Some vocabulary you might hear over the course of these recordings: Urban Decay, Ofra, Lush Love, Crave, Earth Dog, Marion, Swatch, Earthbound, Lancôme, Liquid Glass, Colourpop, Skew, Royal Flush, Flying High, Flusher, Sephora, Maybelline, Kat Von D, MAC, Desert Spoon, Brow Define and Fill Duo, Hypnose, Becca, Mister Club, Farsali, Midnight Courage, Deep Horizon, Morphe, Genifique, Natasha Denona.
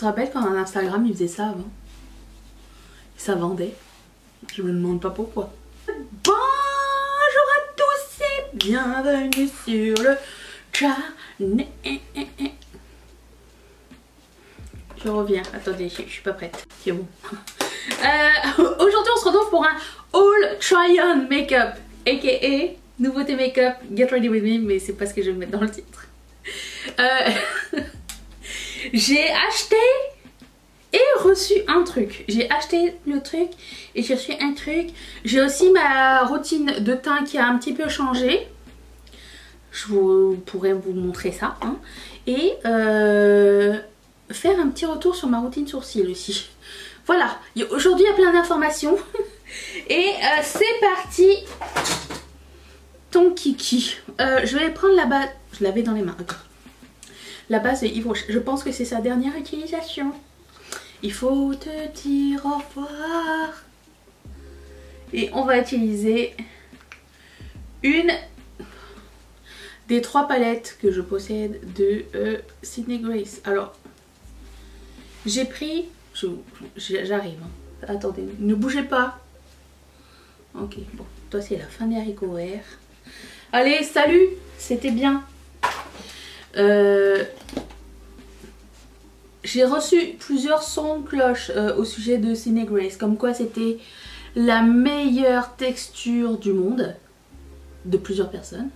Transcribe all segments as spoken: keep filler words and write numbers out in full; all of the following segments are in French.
te rappelles quand Instagram ils faisaient ça avant? Et ça vendait. Je me demande pas pourquoi. Bonjour à tous et bienvenue sur le canal. Je reviens. Attendez, je, je suis pas prête. C'est bon. Euh, Aujourd'hui, on se retrouve pour un All Try On Makeup, aka nouveauté makeup, get ready with me, mais c'est pas ce que je vais mettre dans le titre. Euh, j'ai acheté et reçu un truc. J'ai acheté le truc et j'ai reçu un truc. J'ai aussi ma routine de teint qui a un petit peu changé. Je vous, pourrais vous montrer ça. Hein. Et euh, faire un petit retour sur ma routine sourcil aussi. Voilà, aujourd'hui il y a plein d'informations. Et euh, c'est parti. Ton kiki. Euh, je vais prendre la base. Je l'avais dans les mains. La base de Yves Rocher. Je pense que c'est sa dernière utilisation. Il faut te dire au revoir. Et on va utiliser une des trois palettes que je possède de euh, Sydney Grace. Alors, j'ai pris... J'arrive. Hein. Attendez, ne bougez pas. Ok, bon. Toi, c'est la fin des haricots verts. Allez, salut. C'était bien. Euh... J'ai reçu plusieurs sons de cloche euh, au sujet de Sydney Grace, comme quoi c'était la meilleure texture du monde, de plusieurs personnes.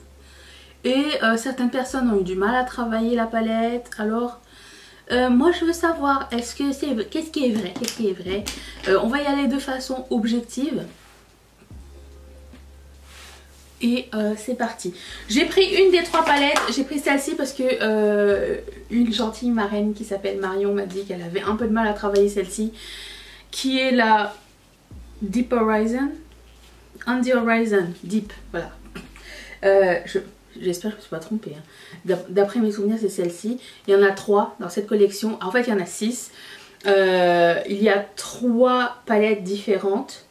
Et euh, certaines personnes ont eu du mal à travailler la palette. Alors, euh, moi je veux savoir, est-ce que c'est qu'est-ce qui est vrai, qu'est-ce qui est vrai. Euh, on va y aller de façon objective. Et euh, c'est parti. J'ai pris une des trois palettes. J'ai pris celle-ci parce que euh, une gentille marraine qui s'appelle Marion m'a dit qu'elle avait un peu de mal à travailler celle-ci, qui est la Deep Horizon. On the Horizon. Deep. Voilà. Euh, J'espère je, que je ne me suis pas trompée. Hein. D'après mes souvenirs, c'est celle-ci. Il y en a trois dans cette collection. En fait, il y en a six. Euh, il y a trois palettes différentes.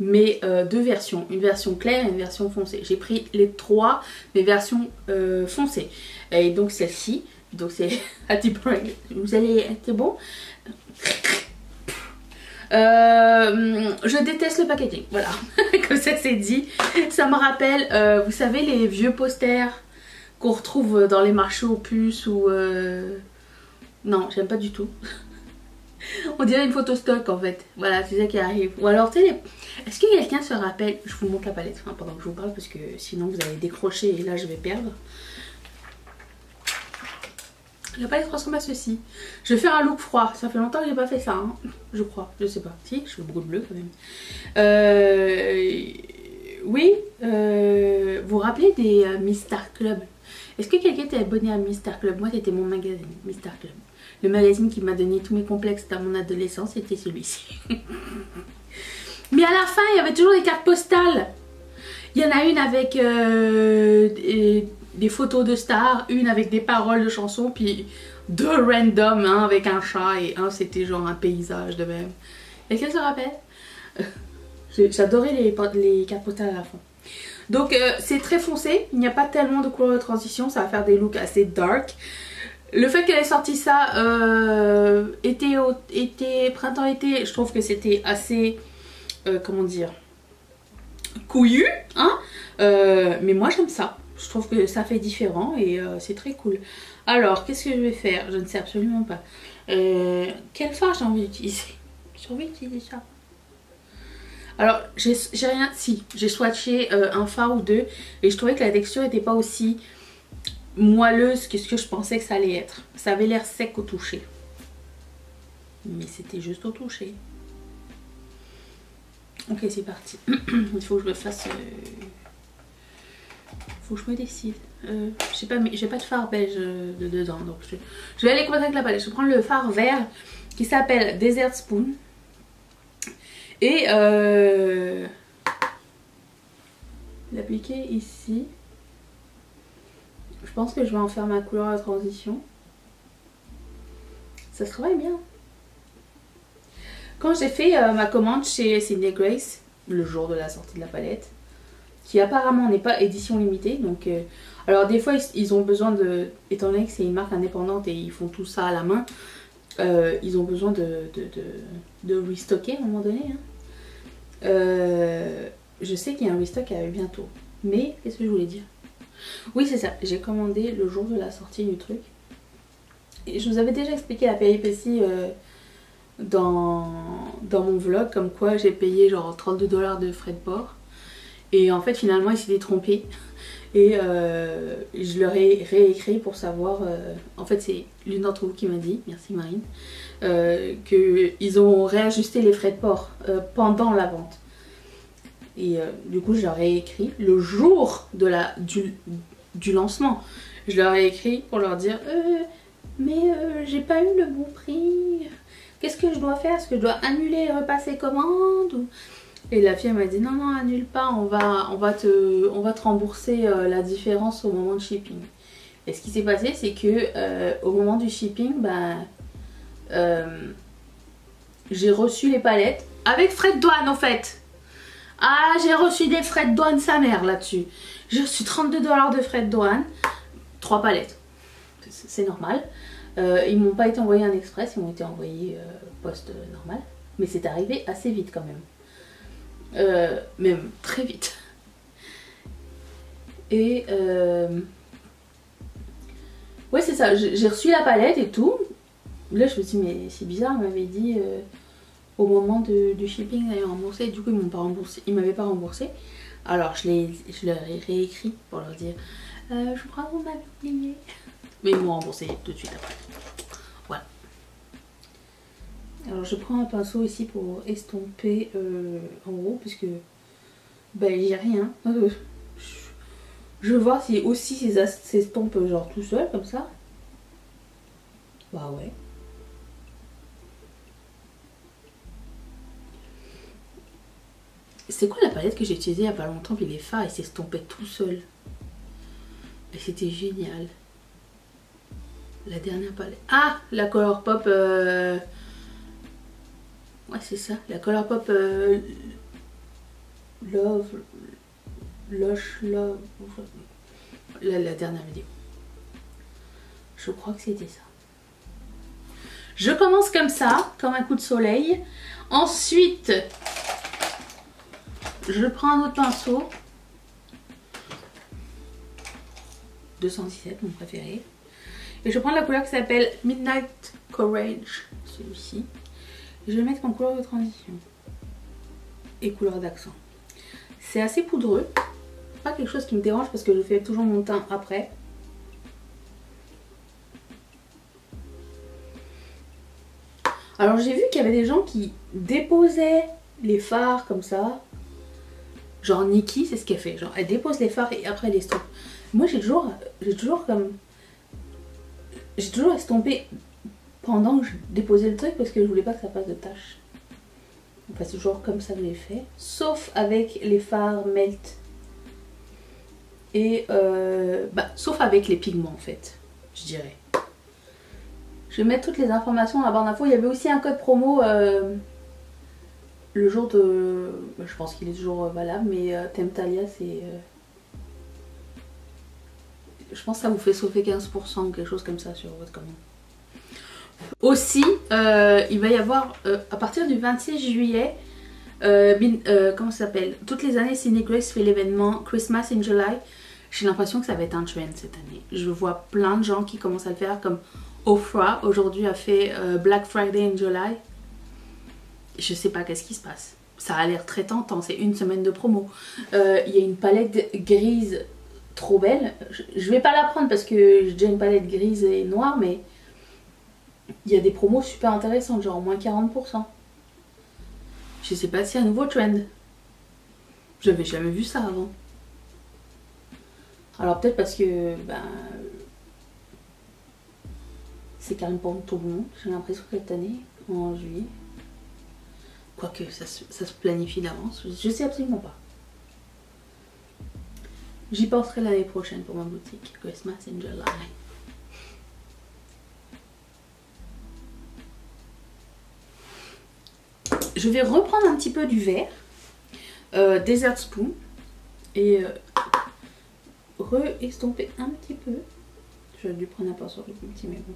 Mais euh, deux versions, une version claire et une version foncée. J'ai pris les trois, mais version euh, foncée. Et donc celle-ci, donc c'est à Deep Horizon. Vous allez, c'est bon. Euh, je déteste le packaging, voilà. Comme ça c'est dit. Ça me rappelle, euh, vous savez, les vieux posters qu'on retrouve dans les marchés aux puces ou... Euh... Non, j'aime pas du tout. On dirait une photo stock en fait. Voilà, c'est ça qui arrive. Ou alors, tu sais, est-ce que quelqu'un se rappelle... Je vous montre la palette hein, pendant que je vous parle parce que sinon vous allez décrocher et là je vais perdre. La palette ressemble à ceci. Je vais faire un look froid. Ça fait longtemps que j'ai pas fait ça. Hein. Je crois. Je sais pas. Si, je fais beaucoup de bleu quand même. Euh... Oui. Euh... Vous vous rappelez des euh, Mister Club? Est-ce que quelqu'un était abonné à Mister Club? Moi, c'était mon magazine, Mister Club. Le magazine qui m'a donné tous mes complexes à mon adolescence, c'était celui-ci. Mais à la fin, il y avait toujours des cartes postales. Il y en a une avec euh, des, des photos de stars, une avec des paroles de chansons, puis deux random, hein, avec un chat et un c'était genre un paysage de même. Est-ce qu'elle se rappelle? J'adorais les, les cartes postales à la fin. Donc euh, c'est très foncé, il n'y a pas tellement de couleurs de transition, ça va faire des looks assez dark. Le fait qu'elle ait sorti ça euh, été, été, printemps-été, je trouve que c'était assez, euh, comment dire, couillu, hein. Euh, mais moi j'aime ça, je trouve que ça fait différent et euh, c'est très cool. Alors, qu'est-ce que je vais faire? Je ne sais absolument pas. Euh, quel fard j'ai envie d'utiliser? J'ai envie d'utiliser ça. Alors, j'ai rien, si, j'ai swatché euh, un fard ou deux et je trouvais que la texture n'était pas aussi... moelleuse que ce que je pensais que ça allait être. Ça avait l'air sec au toucher. Mais c'était juste au toucher. Ok, c'est parti. Il faut que je le fasse... Euh... faut que je me décide. Euh, je sais pas, mais j'ai pas de fard beige de dedans. Donc je... je vais aller combattre avec la palette. Je vais prendre le fard vert qui s'appelle Desert Spoon. Et... Euh... l'appliquer ici. Je pense que je vais en faire ma couleur à transition. Ça se travaille bien. Quand j'ai fait euh, ma commande chez Sydney Grace, le jour de la sortie de la palette, qui apparemment n'est pas édition limitée, donc... Euh, alors des fois, ils, ils ont besoin de... Étant donné que c'est une marque indépendante et ils font tout ça à la main, euh, ils ont besoin de, de, de, de restocker à un moment donné. Hein. Euh, je sais qu'il y a un restock à bientôt. Mais qu'est-ce que je voulais dire? Oui, c'est ça, j'ai commandé le jour de la sortie du truc. Et je vous avais déjà expliqué la péripétie euh, dans, dans mon vlog, comme quoi j'ai payé genre trente-deux dollars de frais de port. Et en fait, finalement, ils s'étaient trompés. Et euh, je leur ai réécrit pour savoir... Euh, en fait, c'est l'une d'entre vous qui m'a dit, merci Marine, euh, qu'ils ont réajusté les frais de port euh, pendant la vente. Et euh, du coup, je leur ai écrit le jour de la, du, du lancement. Je leur ai écrit pour leur dire euh, « Mais euh, j'ai pas eu le bon prix. Qu'est-ce que je dois faire? Est-ce que je dois annuler et repasser commande ?» Et la fille m'a dit non non annule pas, on va, on va, te, on va te rembourser euh, la différence au moment de shipping. Et ce qui s'est passé, c'est que euh, au moment du shipping, bah, euh, j'ai reçu les palettes avec frais de douane en fait. Ah, j'ai reçu des frais de douane sa mère là-dessus. J'ai reçu trente-deux dollars de frais de douane, trois palettes. C'est normal. Euh, ils m'ont pas été envoyés en express, ils m'ont été envoyés euh, poste normal. Mais c'est arrivé assez vite quand même. Euh, même très vite. Et euh... ouais, c'est ça, j'ai reçu la palette et tout. Là je me suis dit mais c'est bizarre, ils m'avaient dit euh, au moment de, du shipping ils allaient rembourser. Et du coup ils m'ont pas remboursé, ils m'avaient pas remboursé. Alors je, je leur ai réécrit pour leur dire euh, je crois qu'on m'avait oublié. Mais ils m'ont remboursé tout de suite après. Voilà. Alors je prends un pinceau ici pour estomper euh, en haut puisque ben j'ai rien. Euh, je veux voir si aussi ces s'estompent genre tout seul comme ça. Bah ouais. C'est quoi la palette que j'ai utilisée il y a pas longtemps puis les fards ils s'estompaient tout seul. Et c'était génial. La dernière palette. Ah la Colourpop. Euh... Ouais c'est ça, la Colourpop euh, Love, Lush Love, la, la dernière vidéo. Je crois que c'était ça. Je commence comme ça, comme un coup de soleil. Ensuite, je prends un autre pinceau. deux cent dix-sept, mon préféré. Et je prends la couleur qui s'appelle Midnight Courage, celui-ci. Je vais mettre en couleur de transition et couleur d'accent. C'est assez poudreux. Pas quelque chose qui me dérange parce que je fais toujours mon teint après. Alors j'ai vu qu'il y avait des gens qui déposaient les fards comme ça. Genre Nikki, c'est ce qu'elle fait. Genre elle dépose les fards et après elle estompe. Moi j'ai toujours, j'ai toujours comme... J'ai toujours estompé... pendant que je déposais le truc parce que je voulais pas que ça fasse de tâches. Enfin c'est toujours comme ça que j'ai fait. Sauf avec les fards melt. Et euh, bah sauf avec les pigments en fait. Je dirais. Je vais mettre toutes les informations dans la barre d'infos. Il y avait aussi un code promo euh, le jour de... Je pense qu'il est toujours valable mais euh, Temptalia c'est... Euh... Je pense que ça vous fait sauver quinze pour cent ou quelque chose comme ça sur votre commande. Aussi, euh, il va y avoir euh, à partir du vingt-six juillet, euh, bin, euh, comment ça s'appelle? Toutes les années, Sydney Grace fait l'événement Christmas in July. J'ai l'impression que ça va être un trend cette année. Je vois plein de gens qui commencent à le faire, comme Ofra aujourd'hui a fait euh, Black Friday in July. Je sais pas qu'est-ce qui se passe. Ça a l'air très tentant, c'est une semaine de promo. Il euh, y a une palette grise trop belle. Je, je vais pas la prendre parce que j'ai déjà une palette grise et noire, mais. Il y a des promos super intéressantes, genre moins quarante pour cent. Je sais pas si c'est un nouveau trend. J'avais jamais vu ça avant. Alors peut-être parce que ben, c'est carrément pour tout le monde, j'ai l'impression que cette année, en juillet. Quoique ça se, ça se planifie d'avance, je sais absolument pas. J'y penserai l'année prochaine pour ma boutique, Christmas in July. Je vais reprendre un petit peu du vert, euh, Desert Spoon, et euh, re-estomper un petit peu. J'aurais dû prendre un pinceau plus petit, mais bon.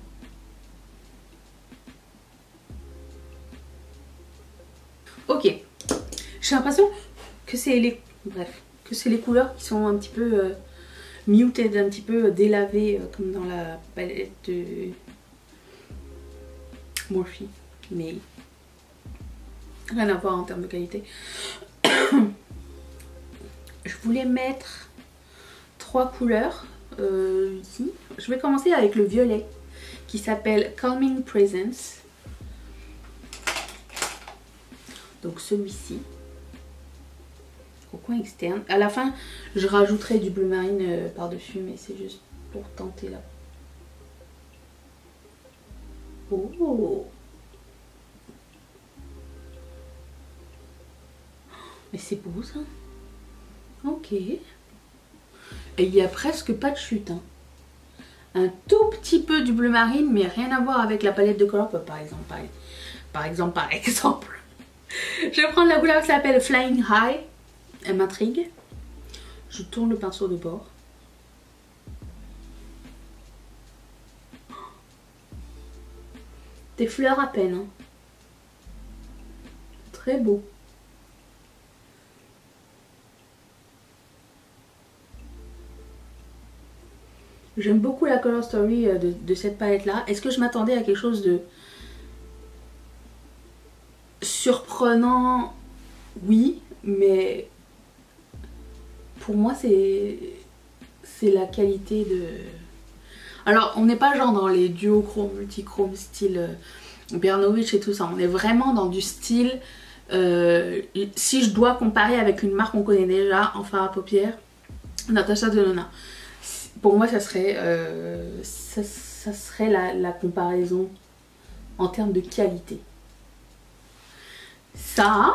Ok. J'ai l'impression que c'est les... Bref, que c'est les couleurs qui sont un petit peu euh, muted, un petit peu délavées, euh, comme dans la palette de Morphe. Mais rien à voir en termes de qualité. Je voulais mettre trois couleurs euh, ici. Je vais commencer avec le violet qui s'appelle Calming Presence. Donc celui-ci. Au coin externe. À la fin, je rajouterai du bleu marine euh, par-dessus, mais c'est juste pour tenter là. Oh! Mais c'est beau ça. Ok. Et il n'y a presque pas de chute. Hein. Un tout petit peu du bleu marine, mais rien à voir avec la palette de Colourpop par exemple. Par, par exemple, par exemple. Je vais prendre la couleur qui s'appelle Flying High. Elle m'intrigue. Je tourne le pinceau de bord. Des fleurs à peine. Hein. Très beau. J'aime beaucoup la Color Story de, de cette palette là. Est-ce que je m'attendais à quelque chose de surprenant? Oui, mais pour moi c'est c'est la qualité de... Alors on n'est pas genre dans les duochromes, multichromes style Bernovitch et tout ça. On est vraiment dans du style euh, si je dois comparer avec une marque qu'on connaît déjà en fard à paupières, Natasha Denona. Pour moi, ça serait, euh, ça, ça serait la, la comparaison en termes de qualité. Ça,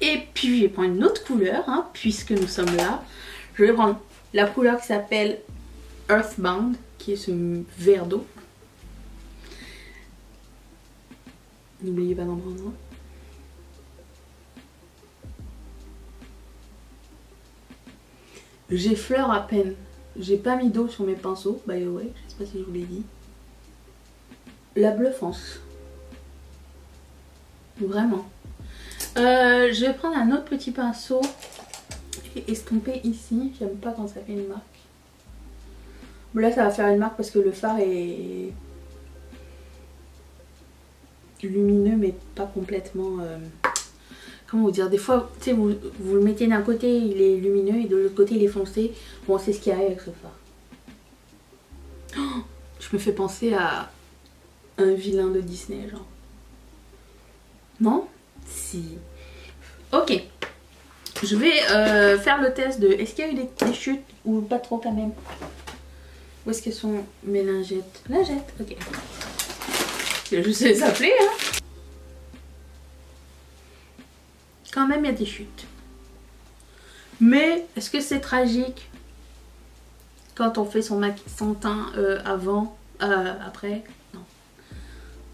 et puis je vais prendre une autre couleur, hein, puisque nous sommes là. Je vais prendre la couleur qui s'appelle Earthbound, qui est ce vert d'eau. N'oubliez pas d'en prendre un. J'effleure à peine. J'ai pas mis d'eau sur mes pinceaux, by the way, je sais pas si je vous l'ai dit. La bluffance. Vraiment. Euh, je vais prendre un autre petit pinceau et estomper ici. J'aime pas quand ça fait une marque. Bon, là ça va faire une marque parce que le fard est lumineux mais pas complètement... Euh... Comment vous dire, des fois, tu sais, vous, vous le mettez d'un côté, il est lumineux et de l'autre côté, il est foncé. Bon, c'est ce qui arrive avec ce fard. Oh, je me fais penser à un vilain de Disney, genre. Non? Si. Ok. Je vais euh, faire le test de est-ce qu'il y a eu des, des chutes ou pas trop quand même. Où est-ce qu'elles sont mes lingettes? Lingettes, ok. Je vais juste les appeler, hein. Quand même il y a des chutes, mais est-ce que c'est tragique quand on fait son, maquillage, son teint euh, avant, euh, après? Non,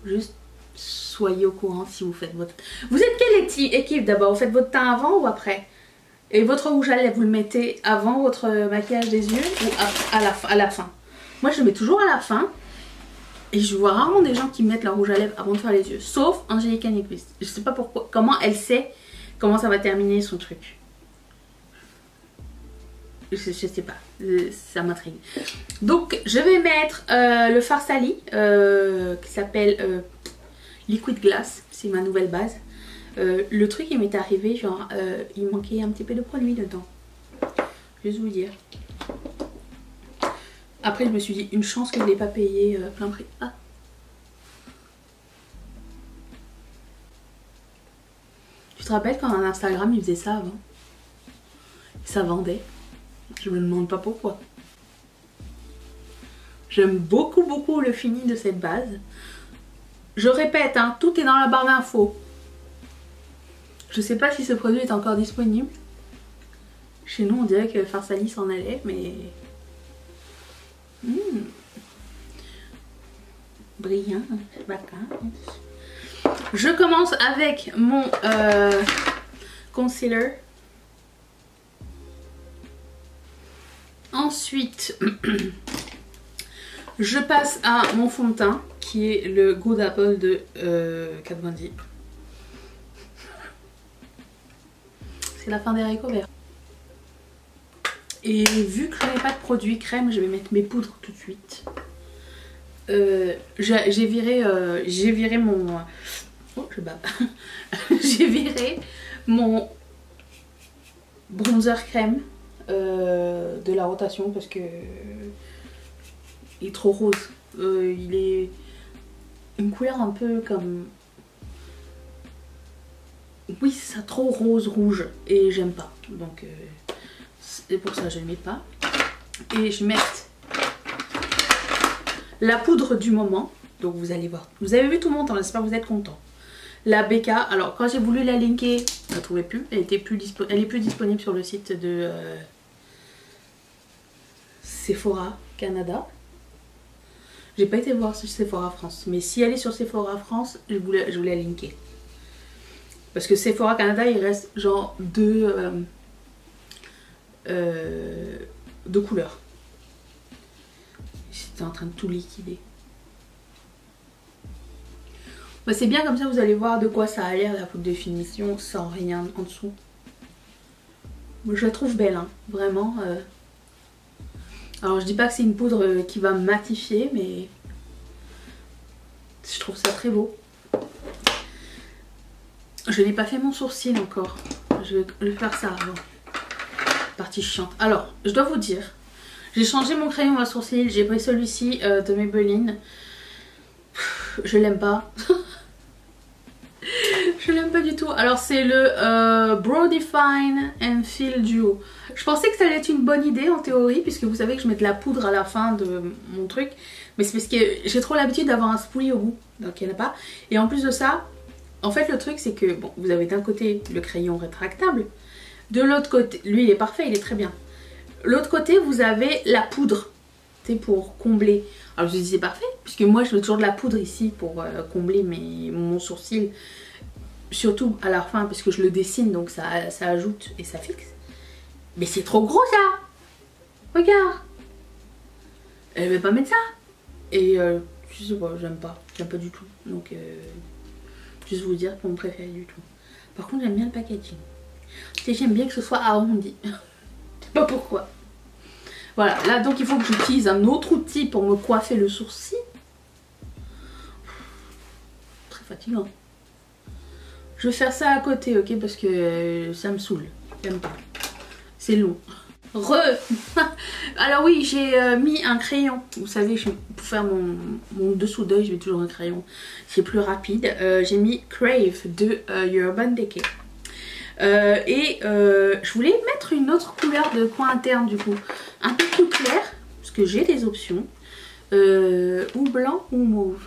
juste soyez au courant si vous faites votre... Vous êtes quelle équipe d'abord? Vous faites votre teint avant ou après? Et votre rouge à lèvres, vous le mettez avant votre maquillage des yeux ou à, à, la, à la fin? Moi je le mets toujours à la fin et je vois rarement des gens qui mettent leur rouge à lèvres avant de faire les yeux, sauf Angélique Anéquist. Je sais pas pourquoi, comment elle sait comment ça va terminer son truc. Je, je sais pas. Ça m'intrigue. Donc je vais mettre euh, le Farsali euh, qui s'appelle euh, Liquid Glass. C'est ma nouvelle base. Euh, le truc il m'est arrivé genre euh, il manquait un petit peu de produit dedans. Juste vous dire. Après je me suis dit une chance que je n'ai pas payé euh, plein prix. Ah. Tu te rappelles quand un Instagram il faisait ça avant? Ça vendait. Je me demande pas pourquoi. J'aime beaucoup beaucoup le fini de cette base. Je répète, hein, tout est dans la barre d'infos. Je sais pas si ce produit est encore disponible. Chez nous on dirait que Farsali s'en allait, mais... Mmh. Brillant, vacances. Je commence avec mon euh, concealer. Ensuite, je passe à mon fond de teint qui est le Good Apple de euh, Kat Von D. c'est la fin des haricots verts. Et vu que je n'ai pas de produit crème, je vais mettre mes poudres tout de suite. Euh, j'ai viré, euh, j'ai viré mon... Oh, je bats. J'ai viré mon bronzer crème euh, de la rotation parce que il est trop rose. Euh, il est une couleur un peu comme... Oui, c'est ça, trop rose rouge et j'aime pas. Donc... Euh... Et pour ça je ne mets pas. Et je mets la poudre du moment. Donc vous allez voir. Vous avez vu tout mon temps, j'espère que vous êtes contents. La Becca. Alors quand j'ai voulu la linker, je ne la trouvais plus. Elle était plus dispo... Elle est plus disponible sur le site de euh... Sephora Canada. J'ai pas été voir sur Sephora France. Mais si elle est sur Sephora France, je voulais, je voulais la linker. Parce que Sephora Canada, il reste genre deux... Euh... Euh, de couleur. J'étais en train de tout liquider. Bah, c'est bien comme ça, vous allez voir de quoi ça a l'air la poudre de finition sans rien en dessous. Je la trouve belle, hein, vraiment. Euh... Alors je dis pas que c'est une poudre qui va matifier, mais je trouve ça très beau. Je n'ai pas fait mon sourcil encore. Je vais le faire ça avant. Partie chiante. Alors, je dois vous dire, j'ai changé mon crayon à sourcils, j'ai pris celui-ci euh, de Maybelline. Pff, je l'aime pas. Je l'aime pas du tout. Alors, c'est le euh, Brow Define and Fill Duo. Je pensais que ça allait être une bonne idée en théorie, puisque vous savez que je mets de la poudre à la fin de mon truc. Mais c'est parce que j'ai trop l'habitude d'avoir un spoolie au bout, donc il n'y en a pas. Et en plus de ça, en fait, le truc c'est que, bon, vous avez d'un côté le crayon rétractable. De l'autre côté, lui il est parfait, il est très bien. L'autre côté, vous avez la poudre, c'est pour combler. Alors je me dis c'est parfait, puisque moi je mets toujours de la poudre ici pour euh, combler mes, mon sourcil. Surtout à la fin, parce que je le dessine, donc ça, ça ajoute et ça fixe. Mais c'est trop gros ça. Regarde. Elle va pas mettre ça. Et euh, je sais pas, j'aime pas, j'aime pas du tout. Donc euh, juste vous dire qu'on me préfère du tout. Par contre j'aime bien le packaging. J'aime bien que ce soit arrondi. Je sais pas pourquoi. Voilà, là donc il faut que j'utilise un autre outil pour me coiffer le sourcil. Très fatigant. Je vais faire ça à côté, ok, parce que ça me saoule. J'aime pas. C'est long. Re. Alors oui, j'ai euh, mis un crayon. Vous savez, je, pour faire mon, mon dessous d'œil, je mets toujours un crayon. C'est plus rapide. Euh, j'ai mis Crave de euh, Urban Decay. Euh, et euh, je voulais mettre une autre couleur de coin interne du coup, un peu plus clair, parce que j'ai des options, euh, ou blanc ou mauve.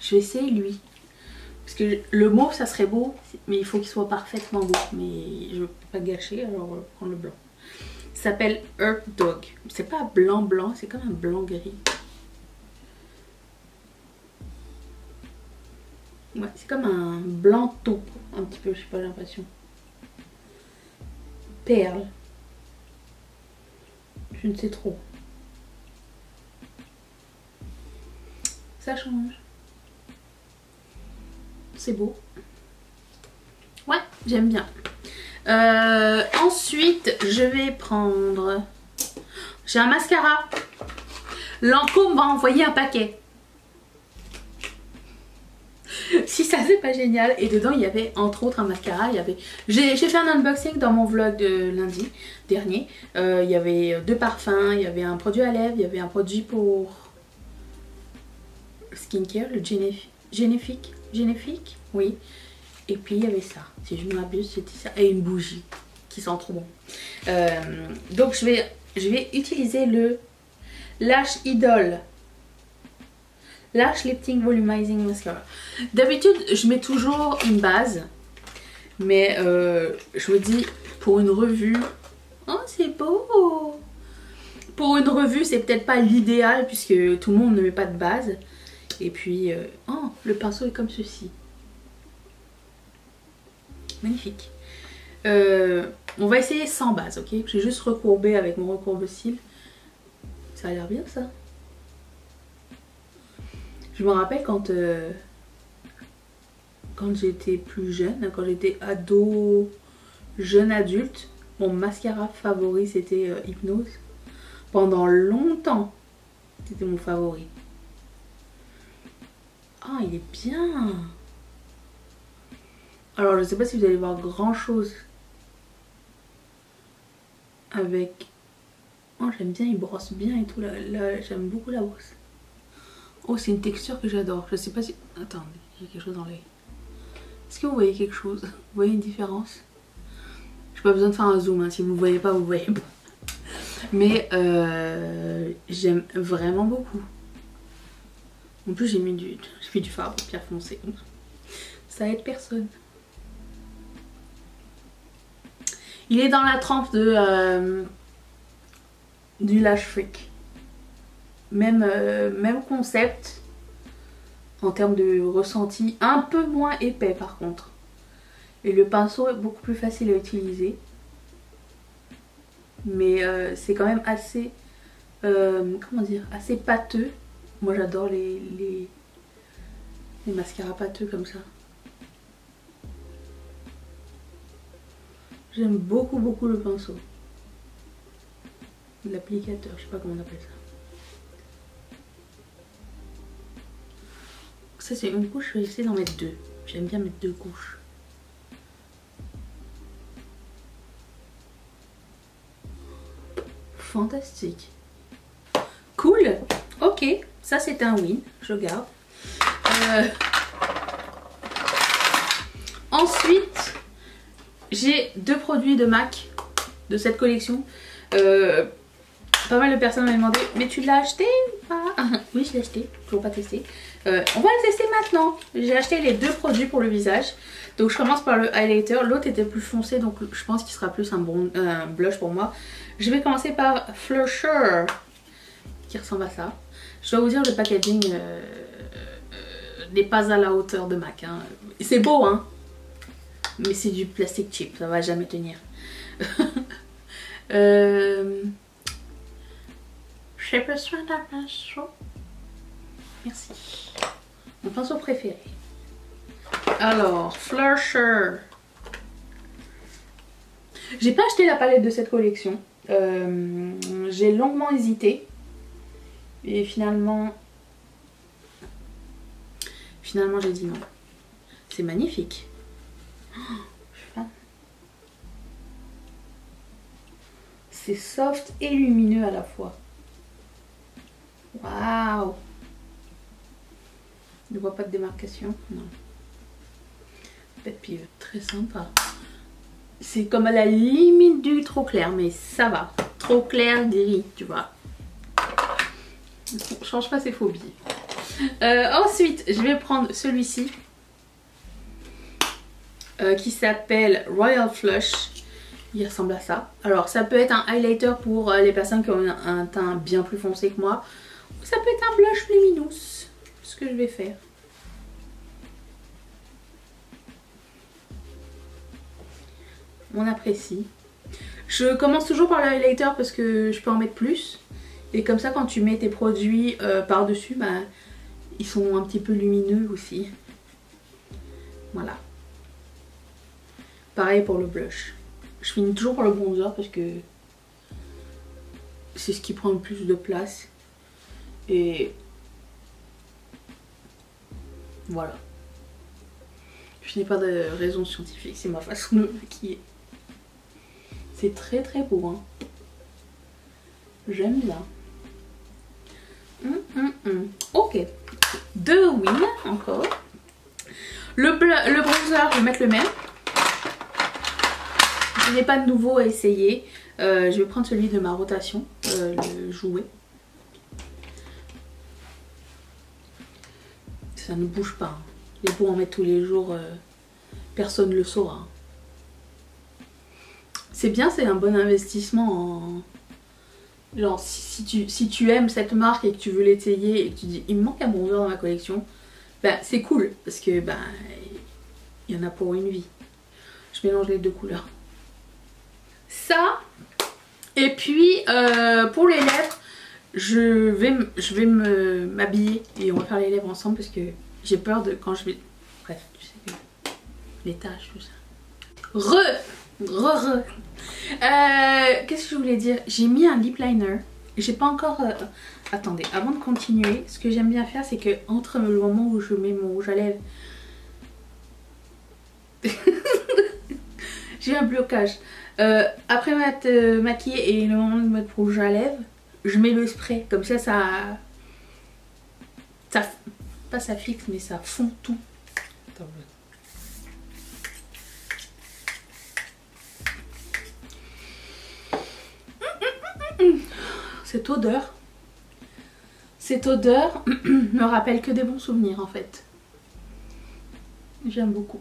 Je vais essayer lui, parce que le mauve ça serait beau, mais il faut qu'il soit parfaitement beau, mais je ne peux pas gâcher, alors on va prendre le blanc. Il s'appelle Earth Dog, c'est pas blanc blanc, c'est comme un blanc gris. Ouais, c'est comme un blanc taupe, un petit peu, je sais pas, l'impression. Perle. Je ne sais trop. Ça change. C'est beau. Ouais, j'aime bien. Euh, ensuite, je vais prendre... J'ai un mascara. Lancôme m'a envoyé un paquet. Si ça c'est pas génial, et dedans il y avait entre autres un mascara, il y avait... J'ai fait un unboxing dans mon vlog de lundi dernier, euh, il y avait deux parfums, il y avait un produit à lèvres, il y avait un produit pour skincare, le Genifique, Genifique, oui, et puis il y avait ça, si je m'abuse c'était ça, et une bougie qui sent trop bon. Euh, donc je vais, je vais utiliser le Lash Idol Lash Lifting Volumizing Mascara. D'habitude, je mets toujours une base. Mais euh, je me dis, pour une revue... Oh, c'est beau! Pour une revue, c'est peut-être pas l'idéal puisque tout le monde ne met pas de base. Et puis... Euh, oh, le pinceau est comme ceci. Magnifique. Euh, on va essayer sans base, ok? J'ai juste recourbé avec mon recourbe-cils. Ça a l'air bien, ça. Je me rappelle quand, euh, quand j'étais plus jeune, quand j'étais ado, jeune adulte, mon mascara favori c'était euh, Hypnose. Pendant longtemps, c'était mon favori. Ah, il est bien. Alors je sais pas si vous allez voir grand chose avec... Oh, j'aime bien, il brosse bien et tout, là, là j'aime beaucoup la brosse. Oh, c'est une texture que j'adore, je sais pas si... Attendez, il y a quelque chose dans l'œil. Est-ce que vous voyez quelque chose? Vous voyez une différence? J'ai pas besoin de faire un zoom, hein. Si vous voyez pas, vous voyez pas. Mais euh, j'aime vraiment beaucoup. En plus j'ai mis du, j'ai mis du fard à paupières foncées. Ça aide personne. Il est dans la trempe de euh, du Lash Freak. Même, euh, même concept en termes de ressenti, un peu moins épais par contre. Et le pinceau est beaucoup plus facile à utiliser. Mais euh, c'est quand même assez, euh, comment dire, assez pâteux. Moi j'adore les, les, les mascaras pâteux comme ça. J'aime beaucoup beaucoup le pinceau. L'applicateur, je sais pas comment on appelle ça. Ça c'est une couche, je vais essayer d'en mettre deux. J'aime bien mettre deux couches. Fantastique. Cool. Ok, ça c'est un win, je garde. Euh... Ensuite, j'ai deux produits de MAC de cette collection. Euh... Pas mal de personnes m'ont demandé, mais tu l'as acheté ou pas? Oui, je l'ai acheté, toujours pas testé. Euh, on va le tester maintenant. J'ai acheté les deux produits pour le visage. Donc je commence par le highlighter. L'autre était plus foncé, donc je pense qu'il sera plus un, bon, euh, un blush pour moi. Je vais commencer par Flusher, qui ressemble à ça. Je dois vous dire, le packaging euh, euh, n'est pas à la hauteur de MAC. Hein. C'est beau, hein, mais c'est du plastique cheap, ça va jamais tenir. euh... J'ai besoin d'un pinceau. Merci. Mon pinceau préféré. Alors, Flusher. J'ai pas acheté la palette de cette collection. Euh, j'ai longuement hésité. Et finalement... Finalement, j'ai dit non. C'est magnifique. Oh, je suis fan. C'est soft et lumineux à la fois. Waouh! Je ne vois pas de démarcation. Non. Pet peeve. Très sympa. C'est comme à la limite du trop clair, mais ça va. Trop clair, gris, tu vois. On change pas ses phobies. Euh, ensuite, je vais prendre celui-ci. Euh, qui s'appelle Royal Flush. Il ressemble à ça. Alors, ça peut être un highlighter pour les personnes qui ont un teint bien plus foncé que moi. Ça peut être un blush lumineux, ce que je vais faire. On apprécie. Je commence toujours par le highlighter parce que je peux en mettre plus. Et comme ça, quand tu mets tes produits euh, par-dessus, bah, ils sont un petit peu lumineux aussi. Voilà. Pareil pour le blush. Je finis toujours par le bronzer parce que c'est ce qui prend le plus de place. Et voilà. Je n'ai pas de raison scientifique, c'est ma façon de me maquiller. C'est très très beau, hein. J'aime bien. Mmh, mmh, mmh. Ok. Deux wins encore. Le, le bronzer, je vais mettre le même. Je n'ai pas de nouveau à essayer. Euh, je vais prendre celui de ma rotation, euh, le jouet. Ça ne bouge pas. Hein. Et pour en mettre tous les jours, euh, personne ne le saura. C'est bien, c'est un bon investissement. En... Genre, si, si, tu, si tu aimes cette marque et que tu veux l'essayer et que tu dis il me manque un bronzer dans ma collection, bah, c'est cool parce que bah, il y en a pour une vie. Je mélange les deux couleurs. Ça, et puis euh, pour les lèvres, je vais, je vais me m'habiller et on va faire les lèvres ensemble parce que j'ai peur de quand je vais... Bref, tu sais que les tâches, tout ça. Re Euh, Qu'est-ce que je voulais dire? J'ai mis un lip liner. J'ai pas encore... Euh... Attendez, avant de continuer, ce que j'aime bien faire, c'est que entre le moment où je mets mon rouge à lèvres... j'ai un blocage. Euh, après m'être euh, maquillée et le moment de mettre rouge à lèvres, je mets le spray. Comme ça, ça... ça... Pas ça fixe, mais ça fond tout. Attends, je... Cette odeur, cette odeur me rappelle que des bons souvenirs en fait. J'aime beaucoup.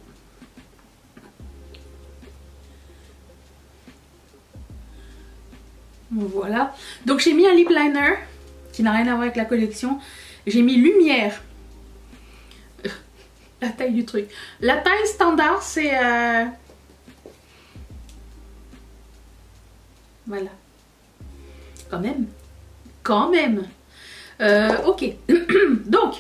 Voilà. Donc j'ai mis un lip liner qui n'a rien à voir avec la collection. J'ai mis Lumière. La taille du truc. La taille standard c'est... Euh... Voilà. Quand même. Quand même. Euh, ok. Donc,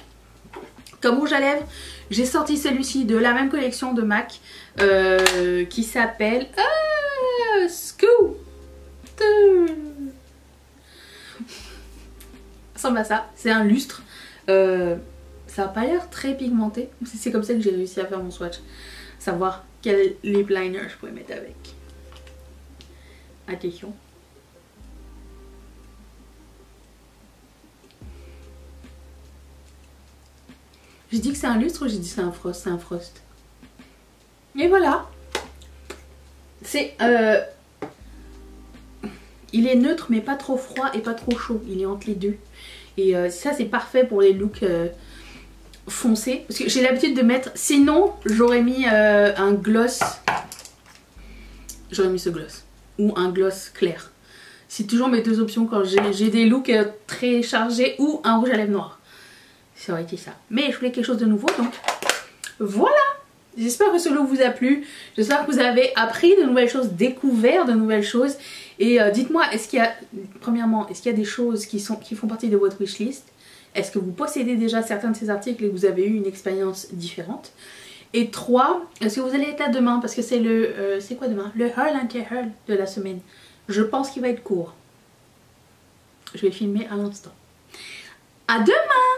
comme rouge à lèvres, j'ai sorti celui-ci de la même collection de MAC euh, qui s'appelle euh, Skew. Ça ressemble à ça. C'est un lustre. Euh, ça n'a pas l'air très pigmenté. C'est comme ça que j'ai réussi à faire mon swatch. Savoir quel lip liner je pourrais mettre avec. Attention. J'ai dit que c'est un lustre ou j'ai dit c'est un frost? C'est un frost. Et voilà. C'est... Euh... Il est neutre mais pas trop froid et pas trop chaud. Il est entre les deux. Et euh, ça c'est parfait pour les looks euh, foncés. Parce que j'ai l'habitude de mettre... Sinon j'aurais mis euh, un gloss. J'aurais mis ce gloss. Ou un gloss clair. C'est toujours mes deux options quand j'ai des looks euh, très chargés ou un rouge à lèvres noir. Ça aurait été ça. Mais je voulais quelque chose de nouveau donc voilà. J'espère que ce look vous a plu. J'espère que vous avez appris de nouvelles choses, découvert de nouvelles choses. Et euh, dites-moi, est-ce qu'il y a, premièrement, est-ce qu'il y a des choses qui, sont, qui font partie de votre wishlist? Est-ce que vous possédez déjà certains de ces articles et que vous avez eu une expérience différente? Et trois, est-ce que vous allez être là demain? Parce que c'est le, euh, c'est quoi demain? Le haul and haul de la semaine. Je pense qu'il va être court. Je vais filmer à l'instant. À demain!